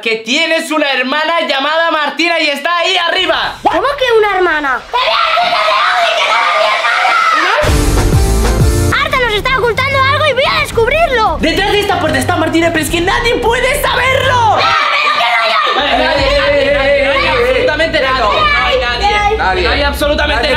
que tienes una hermana llamada Martina y está ahí arriba. ¿Cómo que una hermana? ¡Te voy a decir que te odio y que no eres mi hermana! ¿No? Arta nos está ocultando algo y voy a descubrirlo. Detrás de esta puerta está Martina, pero es que nadie puede saberlo. ¡Nadie! ¡Que te he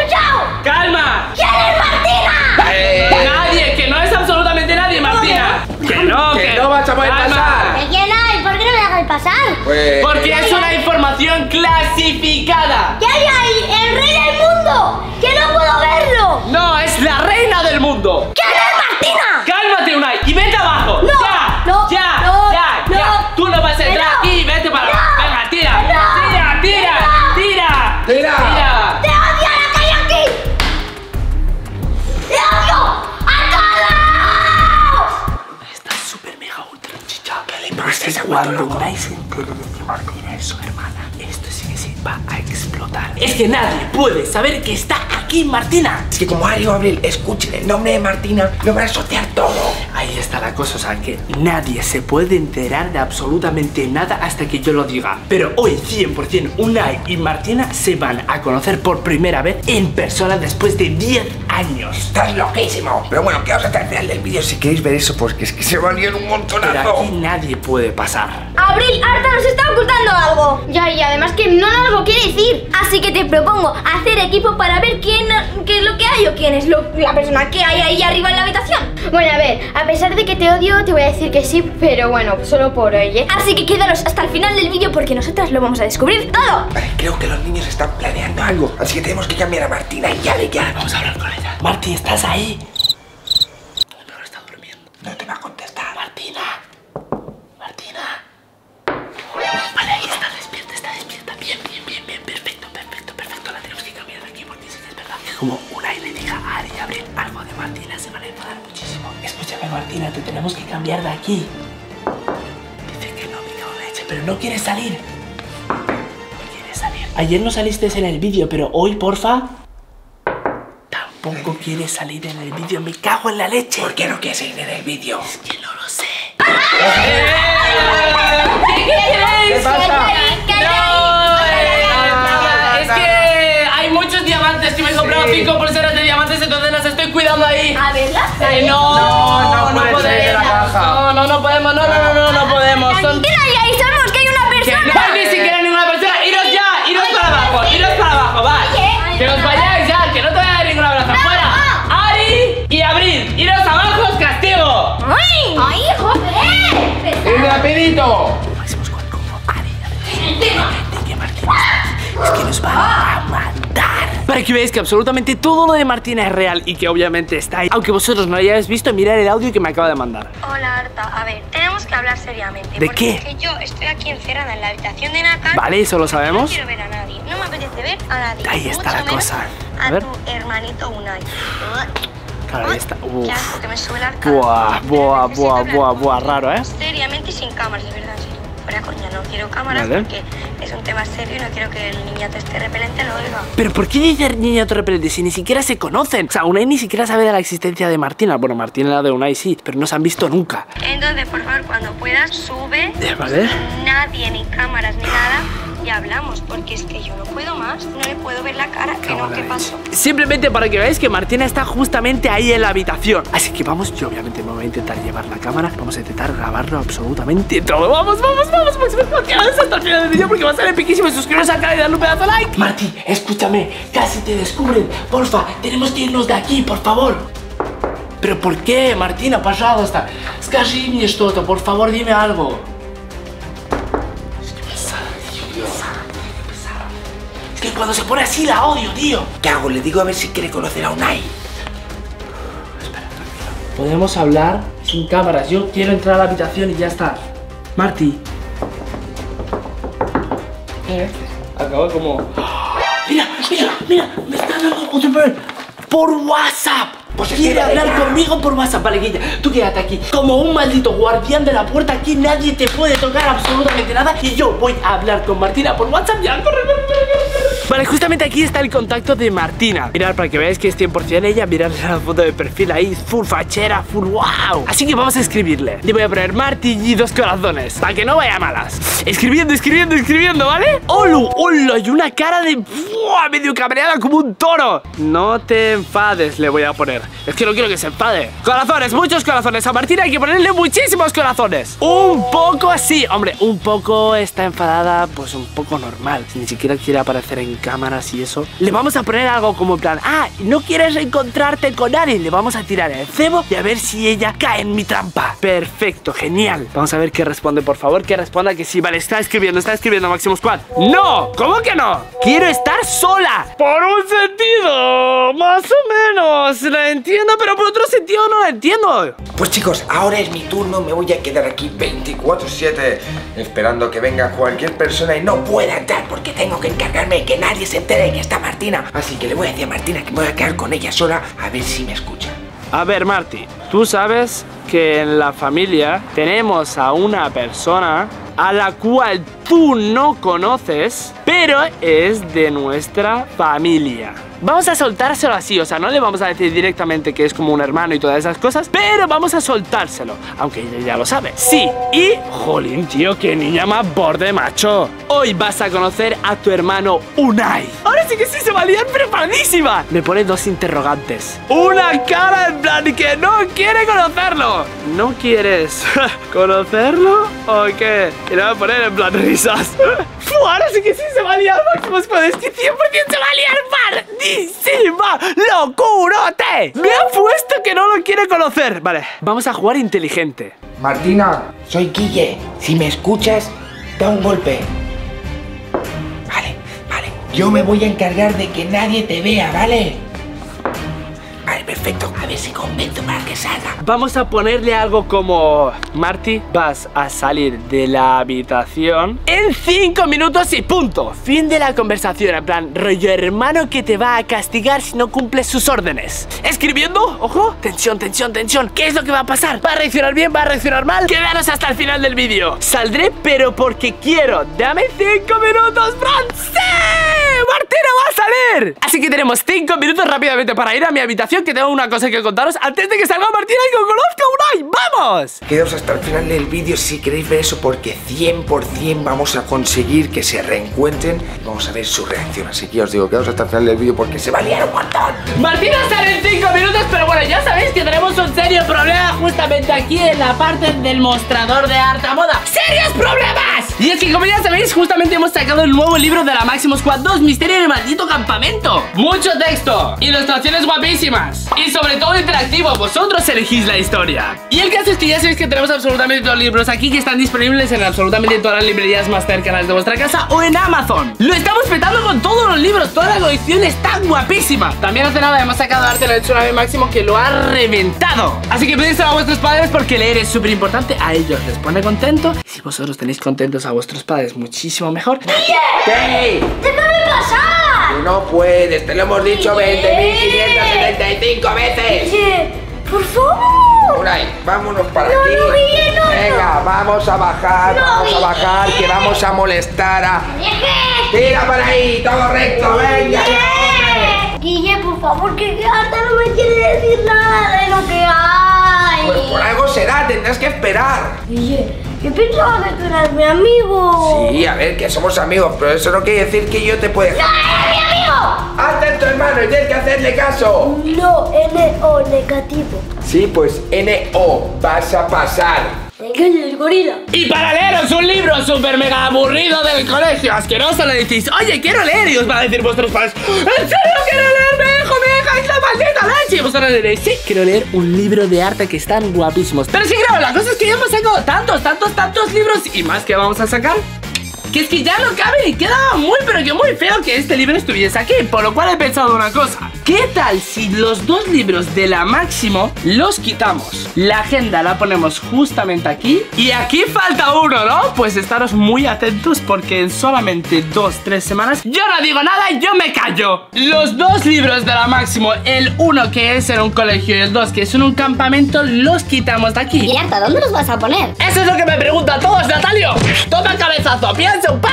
escuchado! ¡Calma! ¿Quién es Martina? ¡Nadie! ¡Que no es absolutamente nadie, Martina! ¡Que no vas a poder pasar! ¿Que quién hay? ¿Por qué no me dejas pasar? Pues... porque es una información clasificada. ¿Qué hay ahí? ¡El rey del mundo! ¡Que no puedo verlo! ¡No! ¡Es la reina del mundo! ¿Quién es Martina? ¡Cálmate, Unai! ¡Y vete abajo! ¡No! ¡Ya! ¡No! ¡Ya! ¡No! ¡Ya! ¡No! ¡Ya! ¡Tú no vas a entrar aquí! ¡Vete para abajo! ¡Venga, tira! ¡Tira! ¡Tira! ¡Tira! ¡Tira! Cuando Unai se entere de que Martina es su hermana, esto sí que se va a explotar. Es que nadie puede saber que está aquí Martina. Es que como ha dicho Abril, escuchen el nombre de Martina, lo van a asociar todo. Ahí está la cosa, o sea que nadie se puede enterar de absolutamente nada hasta que yo lo diga. Pero hoy 100% Unai y Martina se van a conocer por primera vez en persona después de 10 años. ¡Estás loquísimo! Pero bueno, quedaos hasta el final del vídeo si queréis ver eso, porque es que se va a liar un montonazo. Pero aquí nadie puede pasar. Abril, Arta nos está ocultando algo. Ya, y además que no nos lo quiere decir. Así que te propongo hacer equipo para ver qué es lo que hay o quién es la persona que hay ahí arriba en la habitación. Bueno, a ver, a pesar de que te odio, te voy a decir que sí, pero bueno, solo por hoy, ¿eh? Así que quédanos hasta el final del vídeo porque nosotras lo vamos a descubrir todo. Vale, creo que los niños están planeando algo, así que tenemos que cambiar a Martina y ya. Vamos a hablar con ella. Marti, ¿estás ahí? A lo mejor está durmiendo. No te va a contestar. Martina. Martina. Vale, ahí está, despierta, Bien, perfecto. La tenemos que cambiar de aquí porque sí que es verdad. Como Unai le diga a Ari y Abril algo de Martina, se van a enfadar muchísimo. Escúchame, Martina, te tenemos que cambiar de aquí. Dice que no, me cago en la leche, pero no quiere salir. Ayer no saliste en el vídeo, pero hoy, porfa, tampoco quiere salir en el vídeo. Me cago en la leche. ¿Por qué no quiere salir en el vídeo? Es que no lo sé. ¿Qué pasa? No, es que hay muchos diamantes que me he comprado, 5 pulseras de diamantes, entonces las estoy cuidando ahí. A ver, las No podemos. Tranquila, ya, y sabemos que hay una persona. Que no hay ni siquiera ninguna persona. Iros ya, iros para abajo, va. Que os vayáis ya, que no te voy a dar ningún abrazo. Fuera, Ari y Abril, iros abajo, os castigo. ¡Ay, joder! ¡Rapidito! Es que nos va a matar. Para que veáis que absolutamente todo lo de Martina es real y que obviamente está ahí. Aunque vosotros no lo hayáis visto, mirad el audio que me acaba de mandar. Hola, Arta, a ver, tenemos que hablar seriamente. ¿De qué? Porque yo estoy aquí encerrada en la habitación de Nakan. Vale, eso lo sabemos. No quiero ver a nadie, no me apetece ver a nadie. Ahí está la cosa. A ver. Tu hermanito Unai. Claro, ahí está. Uf. Claro, que me sube la arcada. Buah, raro, ¿eh? Seriamente y sin cámaras, de verdad, sí. Fuera coña, no quiero cámaras porque es un tema serio y no quiero que el niñato este repelente lo oiga. ¿Pero por qué dice niñato repelente si ni siquiera se conocen? O sea, Unai ni siquiera sabe de la existencia de Martina. Bueno, Martina la de Unai sí, pero no se han visto nunca. Entonces, por favor, cuando puedas, sube. ¿Vale? Nadie, ni cámaras, ni nada. Y hablamos, porque es que yo no puedo más. No le puedo ver la cara, que no, ¿qué pasó? Simplemente para que veáis que Martina está justamente ahí en la habitación. Así que vamos, yo obviamente me voy a intentar llevar la cámara. Vamos a intentar grabarlo absolutamente todo. Vamos, quedaos hasta el final del vídeo porque va a ser epiquísimo. Suscribiros al canal y darle un pedazo de like. Marti, escúchame, casi te descubren. Porfa, tenemos que irnos de aquí, por favor. ¿Pero por qué, Martina, пожалуйста? Скажи мне что-то, por favor, dime algo. Es que cuando se pone así la odio, tío. ¿Qué hago? Le digo a ver si quiere conocer a Unai. Espera, tranquilo. Podemos hablar sin cámaras. Yo quiero entrar a la habitación y ya está. Marti. ¿Qué? Acabo como... Mira, me está dando otro por WhatsApp. Pues quiere hablar conmigo por WhatsApp. Vale, Guille, tú quédate aquí. Como un maldito guardián de la puerta, aquí nadie te puede tocar absolutamente nada. Y yo voy a hablar con Martina por WhatsApp. Ya, corre. Vale, justamente aquí está el contacto de Martina. Mirad, para que veáis que es 100% ella. Mirad la foto de perfil ahí, full fachera, full wow. Así que vamos a escribirle. Le voy a poner Marti y 2 corazones, para que no vaya malas. Escribiendo, escribiendo, escribiendo, ¿vale? ¡Olu! ¡Olu! Y una cara de... ¡buah! Medio cabreada como un toro. No te enfades, le voy a poner. Es que no quiero que se enfade. Corazones, muchos corazones. A Martina hay que ponerle muchísimos corazones. Un poco así. Hombre, un poco está enfadada, pues un poco normal. Si ni siquiera quiere aparecer en cámaras y eso. Le vamos a poner algo como en plan, ah, no quieres reencontrarte con Ari. Le vamos a tirar el cebo y a ver si ella cae en mi trampa. Perfecto, genial. Vamos a ver qué responde, por favor, que responda que sí. Vale, está escribiendo Máximo Squad. ¡No! ¿Cómo que no? Quiero estar sola. Por un sentido, más o menos la entiendo, pero por otro sentido no la entiendo. Pues chicos, ahora es mi turno. Me voy a quedar aquí 24/7 esperando que venga cualquier persona y no pueda entrar porque tengo que encargarme de que nadie se entere de que está Martina. Así que le voy a decir a Martina que me voy a quedar con ella sola, a ver si me escucha. A ver, Marti, tú sabes que en la familia tenemos a una persona a la cual tú no conoces, pero es de nuestra familia. Vamos a soltárselo así, o sea, no le vamos a decir directamente que es como un hermano y todas esas cosas, pero vamos a soltárselo, aunque ella ya lo sabe. Sí, y... jolín, tío, qué niña más borde, macho. Hoy vas a conocer a tu hermano Unai. Ahora sí que sí se va a liar preparadísima. Me pone 2 interrogantes. Una cara en plan que no quiere conocerlo. ¿No quieres conocerlo o qué? Y le voy a poner en plan risas. Ahora sí que sí se va a liar, Máximo Squad. Es que 100% se va a liar, ¡Martísima! ¡Locurote! Me ha puesto que no lo quiere conocer. Vale, vamos a jugar inteligente. Martina, soy Guille. Si me escuchas, da un golpe. Vale, vale. Yo me voy a encargar de que nadie te vea, ¿vale? Vale, perfecto. A ver si convenzo para que salga. Vamos a ponerle algo como... Marti, vas a salir de la habitación en 5 minutos y punto. Fin de la conversación, en plan, rollo hermano que te va a castigar si no cumples sus órdenes. Escribiendo, ojo, tensión, tensión, tensión. ¿Qué es lo que va a pasar? ¿Va a reaccionar bien? ¿Va a reaccionar mal? Quedaros hasta el final del vídeo. Saldré, pero porque quiero. Dame 5 minutos, francés. ¡Martina va a salir! Así que tenemos 5 minutos rápidamente para ir a mi habitación, que tengo una cosa que contaros antes de que salga Martina y que conozca a Unai. ¡Vamos! Quedaos hasta el final del vídeo si queréis ver eso, porque 100% vamos a conseguir que se reencuentren. Vamos a ver su reacción. Así que os digo, quedaos hasta el final del vídeo porque se va a liar un montón. Martina sale en 5 minutos, pero bueno, ya sabéis que tenemos un serio problema justamente aquí en la parte del mostrador de Arta Moda. ¡Serios problemas! Y es que, como ya sabéis, justamente hemos sacado el nuevo libro de la Máximo Squad 2, Misterio en el maldito campamento. Mucho texto, ilustraciones guapísimas y sobre todo interactivo. Vosotros elegís la historia. Y el caso es que ya sabéis que tenemos absolutamente todos los libros aquí, que están disponibles en absolutamente todas las librerías más cercanas de vuestra casa o en Amazon. Lo estamos petando con todos los libros. Toda la colección está guapísima. También hace nada hemos sacado Arte la Hechura de Máximo, que lo ha reventado. Así que pedíselo a vuestros padres, porque leer es súper importante. A ellos les pone contento. Si vosotros tenéis contentos a vuestros padres, muchísimo mejor. ¡Hey! ¡Pasar! No puedes, te lo hemos dicho 20.575 veces. Guille, por favor. Unai, vámonos para aquí. No, Guille, no. Venga, vamos a bajar, vamos a bajar, que vamos a molestar a... Tira para ahí, todo recto, venga. Guille, por favor, que Arta no me quiere decir nada de lo que hay. Pues por algo será, tendrás que esperar. Guille, yo pensaba que tú eras mi amigo. Sí, a ver, que somos amigos, pero eso no quiere decir que yo te pueda... ¡No eres mi amigo! ¡Hazte tu hermano y tienes que hacerle caso! No, N-O, negativo. Sí, pues N-O, vas a pasar. Guille, el gorila. Y para leeros un libro súper mega aburrido del colegio asqueroso, le decís, oye, quiero leer. Y os van a decir vuestros padres, ¿en serio quiero leerme, hijo, mi hija? ¡Es la maldita leche! Y vosotros diréis, sí, quiero leer un libro de arte que están guapísimos. Pero sí, claro, la cosa es que ya hemos sacado tantos libros, y más que vamos a sacar, que es que ya no cabe, y queda muy, pero que muy feo que este libro estuviese aquí. Por lo cual he pensado una cosa. ¿Qué tal si los 2 libros de la Máximo los quitamos? La agenda la ponemos justamente aquí. Y aquí falta uno, ¿no? Pues estaros muy atentos, porque en solamente 2-3 semanas, yo no digo nada, yo me callo. Los 2 libros de la Máximo, el 1 que es en un colegio y el 2 que es en un campamento, los quitamos de aquí. ¿Y Arta, dónde los vas a poner? Eso es lo que me preguntan todos, Natalio. Toma cabezazo, piensa un poco.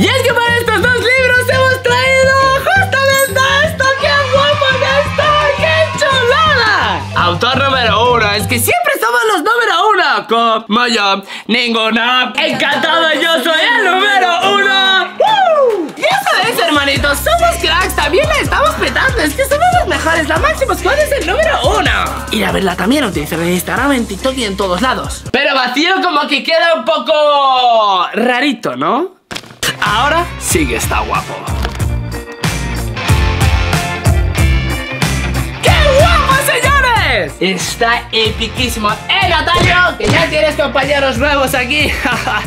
Y es que para estos 2 libros hemos traído los número uno con mayor ninguna. Encantado, yo soy el número uno. Ya sabéis, hermanitos, somos cracks, también la estamos petando. Es que somos los mejores, la Máximo Squad es el número uno. Ir a verla también, utilizar en Instagram, en TikTok y en todos lados. Pero vacío como que queda un poco rarito, ¿no? Ahora sí que está guapo. Está epiquísimo el ataño, que ya tienes compañeros nuevos aquí.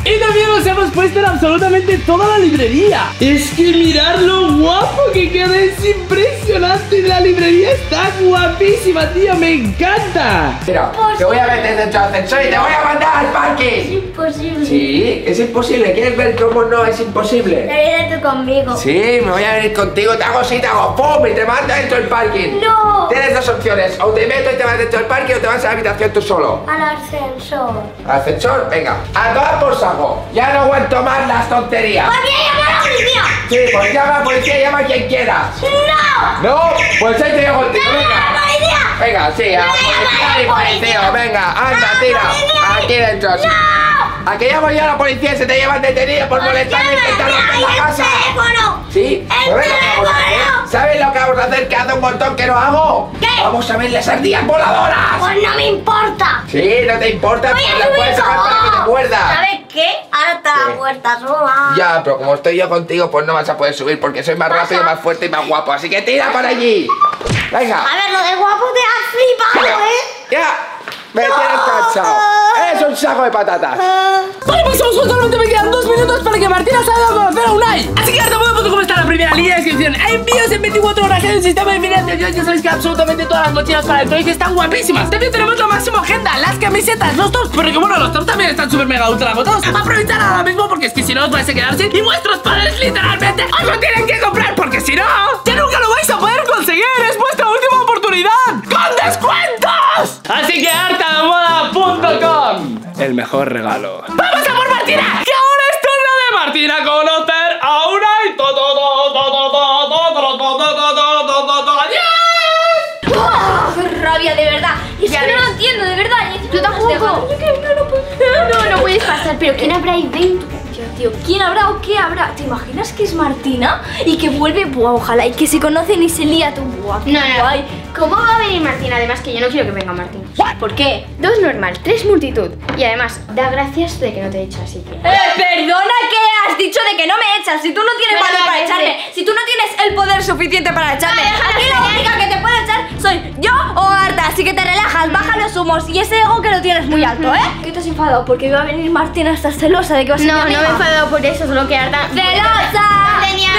Y también nos hemos puesto en absolutamente toda la librería. Es que mirad lo guapo que queda, es impresionante. La librería está guapísima, tío, me encanta. Mira, te voy a meter dentro del ascensor y te voy a mandar al parque. Es imposible. Sí, es imposible, ¿quieres ver cómo no es imposible? Te vienes tú conmigo. Sí, me voy a venir contigo, te hago sí, te hago pum, y te mando dentro del parking. No. Tienes dos opciones, o te meto y te vas dentro del parque o te vas a la habitación tú solo. Al ascensor. ¿Al ascensor? Venga. A tomar por saco. Ya no aguanto más las tonterías. ¡Policía, llama a la policía! Sí, pues llama a la policía, llama a quien quieras. ¡No! ¡No! Pues ahí te dejo contigo, venga. Venga, sí, a la policía, policía. Venga, anda, tira. Policía. Aquí dentro. No. Sí. ¿A qué llamo yo a la policía y se te llevan detenido por molestar y intentar romper la casa? Teléfono. ¿Sí? El teléfono. ¿Sabes lo que vamos a hacer que hace un montón que no hago? ¿Qué? ¡Vamos a ver las ardillas voladoras! Pues no me importa. Sí, no te importa, pues las puedes sacar para que te muerdas. ¿Sabes qué? Ahora está la puerta sola. Ya, pero como estoy yo contigo, pues no vas a poder subir porque soy más rápido, más fuerte y más guapo. Así que tira para allí. Venga. A ver, lo de guapo te has flipado, ¿eh? Ya. Me tienes cansado. Es un saco de patatas. Vale, pues solamente me quedan 2 minutos para que Martina salga a conocer a Unai. Así que artamoda.com está la primera línea de inscripción. Envíos en 24 horas en el sistema de finanzas. Ya sabéis que absolutamente todas las mochilas para el colegio están guapísimas. También tenemos la máxima agenda, las camisetas, los tops. Porque bueno, los tops también están súper mega ultra agotados. Aprovechar ahora mismo porque es que si no os vais a quedar sin. Y vuestros padres literalmente os lo tienen que comprar porque si no, ya nunca lo vais a poder conseguir. Es vuestra última oportunidad. ¡Con descuentos! Así que artamoda.com, el mejor regalo. ¡Vamos a por Martina! ¡Que ahora es turno de Martina conocer a una y todo! ¡Qué rabia, de verdad! Es que no lo entiendo, de verdad. Yo tampoco. No puedes pasar, pero ¿quién habrá evento? Tío, ¿quién habrá o qué habrá? ¿Te imaginas que es Martina? Y que vuelve, buah, ojalá, y que se conocen y se lía tú, buah, no, guay. No. ¿Cómo va a venir Martina? Además que yo no quiero que venga Martina. ¿Por qué? 2 normal, 3 multitud. Y además, da gracias de que no te he hecho así que... perdona, ¿qué has dicho de que no me echas? Si tú no tienes valor para echarme, si tú no tienes el poder suficiente para echarme, aquí la única que te puede echar soy yo o Arta, así que te relajas, baja los humos y ese ego que lo tienes muy alto, ¿eh? ¿Qué te has enfadado? Porque va a venir Martina, estás celosa de que vas a... No, no me he enfadado por eso, solo que Arta... ¡Celosa! ¡Celosa! ¡Eres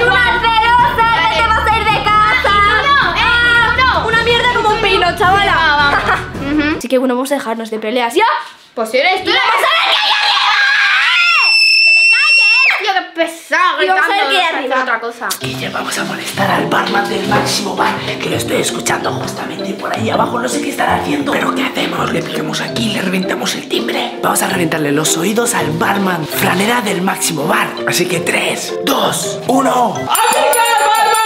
una celosa! ¡Que te vas a ir de casa! ¡No! ¡Una mierda como un pino, chavala! Así que bueno, vamos a dejarnos de peleas, ¿ya? Pues si eres tú... ¡Y vamos a ver que ya lleva! ¡Que te calles! ¡Tío, qué pesado! ¡Gritando! ¡Vamos a ver que ya arriba! Otra cosa. Guille, vamos a molestar al barman del Máximo Bar, que lo estoy escuchando justamente por ahí abajo. No sé qué estará haciendo. ¿Pero qué hacemos? Le pillamos aquí, le reventamos el timbre. Vamos a reventarle los oídos al barman franera del Máximo Bar. Así que 3, 2, 1... ¡Aquí está el barman!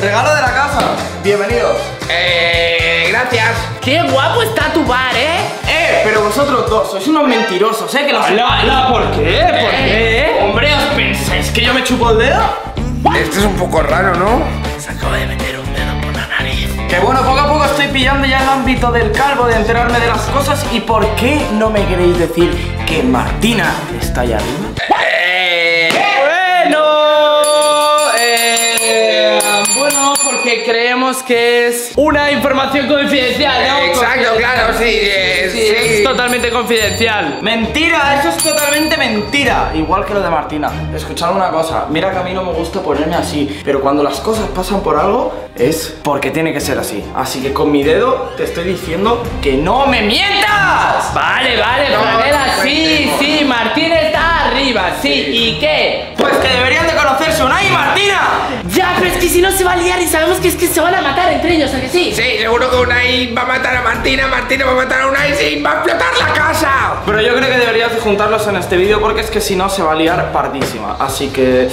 Regalo de la casa. Bienvenidos. Gracias. Qué guapo está tu bar, ¿eh? Pero vosotros dos sois unos mentirosos, ¿eh? Que los... ¿Por qué? ¿Por qué? Hombre, ¿os pensáis que yo me chupo el dedo? Esto es un poco raro, ¿no? Se acaba de meter un dedo por la nariz. Que bueno, poco a poco estoy pillando ya el ámbito del calvo, de enterarme de las cosas. ¿Y por qué no me queréis decir que Martina está allá arriba? Que creemos que es una información confidencial, ¿no? Exacto, claro, sí. Es totalmente confidencial. Mentira, eso es totalmente mentira. Igual que lo de Martina. Escuchad una cosa, mira que a mí no me gusta ponerme así, pero cuando las cosas pasan por algo es porque tiene que ser así. Así que con mi dedo te estoy diciendo que no me mientas. Vale, no, Franela, sí, Martín está arriba, sí. ¿Y qué? Pues que deberían de conocerse es Unai y Martina. Ya, pero es que si no se va a liar y sabemos que es que se van a matar entre ellos, ¿a que sí? Sí, seguro que Unai va a matar a Martina, Martina va a matar a Unai y va a explotar la casa. Pero yo creo que deberías juntarlos en este vídeo porque es que si no se va a liar pardísima. Así que...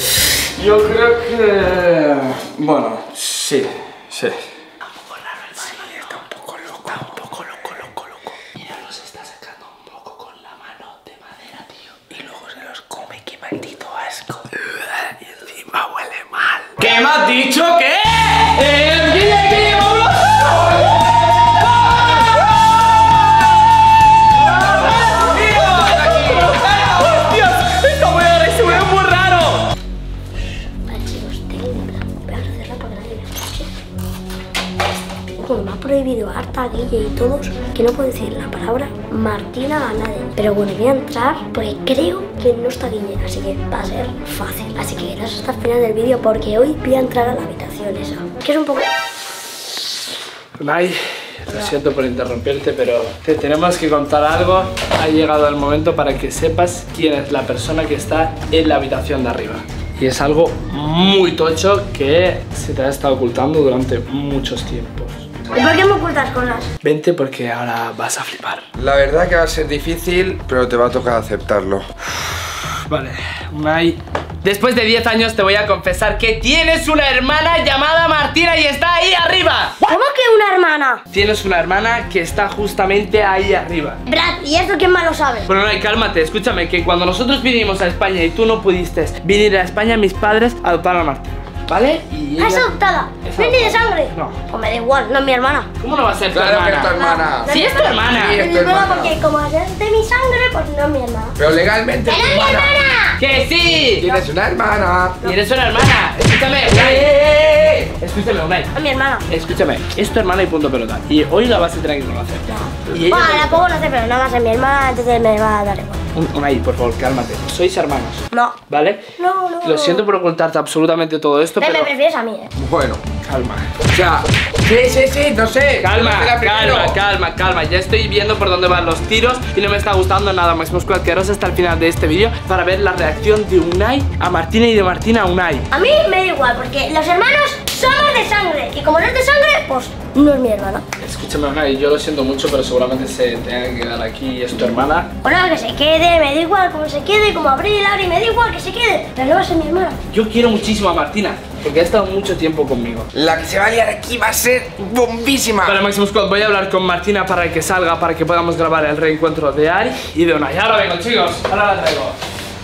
yo creo que... bueno, sí, sí. ¿Qué me has dicho? ¿Qué? ¡Guille, vámonos! ¡Hostias! ¡Esto se ve muy raro! Vale, chicos, tengo un plan. Hacerla para que nadie la escuche. Me ha prohibido Arta, Guille y todos que no puedo decir la palabra Martina a nadie. Pero bueno, voy a entrar porque creo que no está Guille, así que va a ser fácil. Así que quedaos hasta el final del vídeo porque hoy voy a entrar a la habitación esa, que es un poco... Unai, lo siento por interrumpirte, pero te tenemos que contar algo. Ha llegado el momento para que sepas quién es la persona que está en la habitación de arriba. Y es algo muy tocho que se te ha estado ocultando durante muchos tiempos. ¿Y por qué me ocultas cosas? Vente porque ahora vas a flipar. La verdad que va a ser difícil, pero te va a tocar aceptarlo. Vale, Unai. Después de 10 años te voy a confesar que tienes una hermana llamada Martina y está ahí arriba. ¿Cómo que una hermana? Tienes una hermana que está justamente ahí arriba. Brad, ¿y eso quién más lo sabe? Bueno, Unai, cálmate, escúchame, que cuando nosotros vinimos a España y tú no pudiste venir a España, mis padres adoptaron a Martina. ¿Vale? Y ella... ¿es adoptada? ¿No tiene sangre? No. Pues me da igual, no es mi hermana. ¿Cómo no va a ser tu hermana? Claro, hermana. Si es tu hermana. Sí, es tu hermana. Porque como es de mi sangre, pues no es mi hermana. Pero legalmente es mi hermana. ¡Que sí! Tienes una hermana. Tienes una hermana. Escúchame. Escúchame, Unai. Es mi hermana. Escúchame, es tu hermana y punto pelota. Y hoy la vas a tener que conocer. No. Bueno, la puedo conocer, pero no va a ser mi hermana, entonces me va a dar igual. Unai, por favor, cálmate. ¿Sois hermanos? No. ¿Vale? No, no. Lo siento por ocultarte absolutamente todo esto, pero... me prefieres a mí, ¿eh? Bueno, calma. O sea... Sí, no sé. Calma. Ya estoy viendo por dónde van los tiros y no me está gustando nada. Máximo Squad, quedaros hasta el final de este vídeo para ver la reacción de Unai a Martina y de Martina a Unai. A mí me da igual, porque los hermanos somos de sangre. Y como no es de sangre, pues no es mi hermana. Escúchame, Unai, yo lo siento mucho, pero seguramente se tenga que quedar aquí. Es tu hermana. Bueno, que se quede, me da igual como se quede. Como Abril, Abril, me da igual que se quede. Pero no va a ser mi hermana. Yo quiero muchísimo a Martina, porque ha estado mucho tiempo conmigo. La que se va a liar aquí va a ser bombísima. Vale, Máximo Squad, voy a hablar con Martina para que salga, para que podamos grabar el reencuentro de Ari y de Unai. Ahora vengo, chicos, ahora la traigo.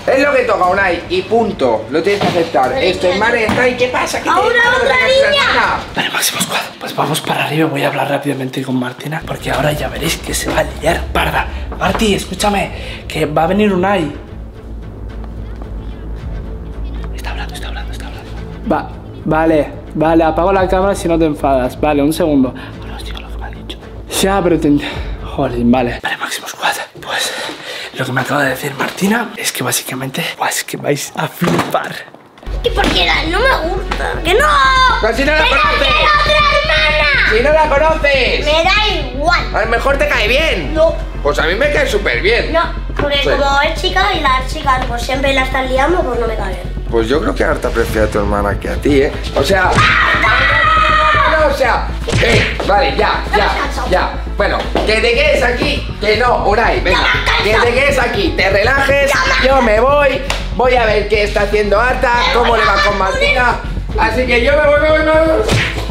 Es lo que toca, Unai, y punto. Lo tienes que aceptar. Esto es madre, está y ¿qué pasa? ¡Ahora otra niña! Vale, Máximo Squad, pues vamos para arriba. Voy a hablar rápidamente con Martina, porque ahora ya veréis que se va a liar parda. Marti, escúchame, que va a venir Unai. Vale, apago la cámara si no te enfadas. Vale, un segundo. Bueno, os digo lo que me ha dicho. Ya, pero te... joder, vale. Vale, Máximo Squad, pues lo que me acaba de decir Martina es que básicamente... es que vais a flipar. ¿Y por qué la... no me gusta? ¡Que no! ¡Pero si no la conoces! ¡Si no la conoces! ¡Me da igual! A lo mejor te cae bien. No. Pues a mí me cae súper bien. No, porque sí, como es chica y las chicas pues siempre la están liando, pues no me cae bien. Pues yo creo que Arta prefiere a tu hermana que a ti, ¿eh? O sea... vale, ya. Bueno, que te quedes aquí. Que no, Unai, venga. Que te quedes aquí, te relajes. Yo me voy. Voy a ver qué está haciendo Arta, cómo le va con Martina. Así que yo me voy.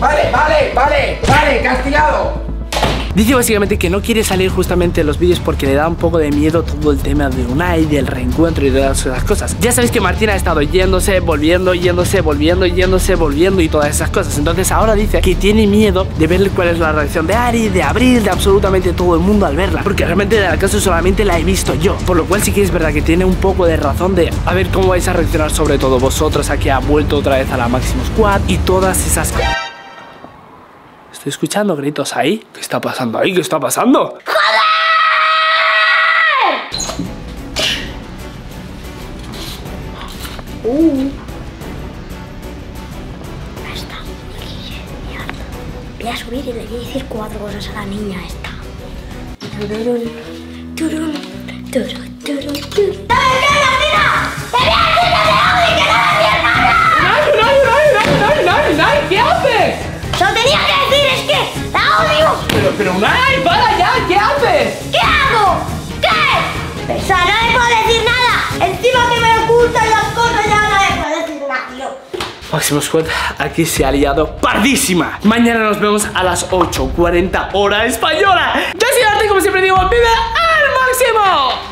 Vale, castigado. Dice básicamente que no quiere salir justamente en los vídeos porque le da un poco de miedo todo el tema de Unai, del reencuentro y de todas esas cosas. Ya sabéis que Martina ha estado yéndose, volviendo y todas esas cosas. Entonces ahora dice que tiene miedo de ver cuál es la reacción de Ari, de Abril, de absolutamente todo el mundo al verla, porque realmente de acaso solamente la he visto yo. Por lo cual sí que es verdad que tiene un poco de razón de a ver cómo vais a reaccionar sobre todo vosotros a que ha vuelto otra vez a la Máximo Squad y todas esas cosas. Estoy escuchando gritos ahí. ¿Qué está pasando ahí? ¿Qué está pasando? ¡Joder! Está Guille, mierda. Voy a subir y le voy a decir 4 cosas a la niña esta. ¡Turun! ¡Te voy a decir la de hoy, que no es mi hermana! Abril, es que la odio. Pero Unai, para ya, ¿qué haces? ¿Qué hago? ¿Qué? Pesa, no le puedo decir nada. Encima que me ocultan las cosas, ya no le puedo decir nada, tío. Máximo Squad, aquí se ha liado pardísima. Mañana nos vemos a las 8:40 hora española. Yo soy Arta, como siempre digo, ¡viva al máximo!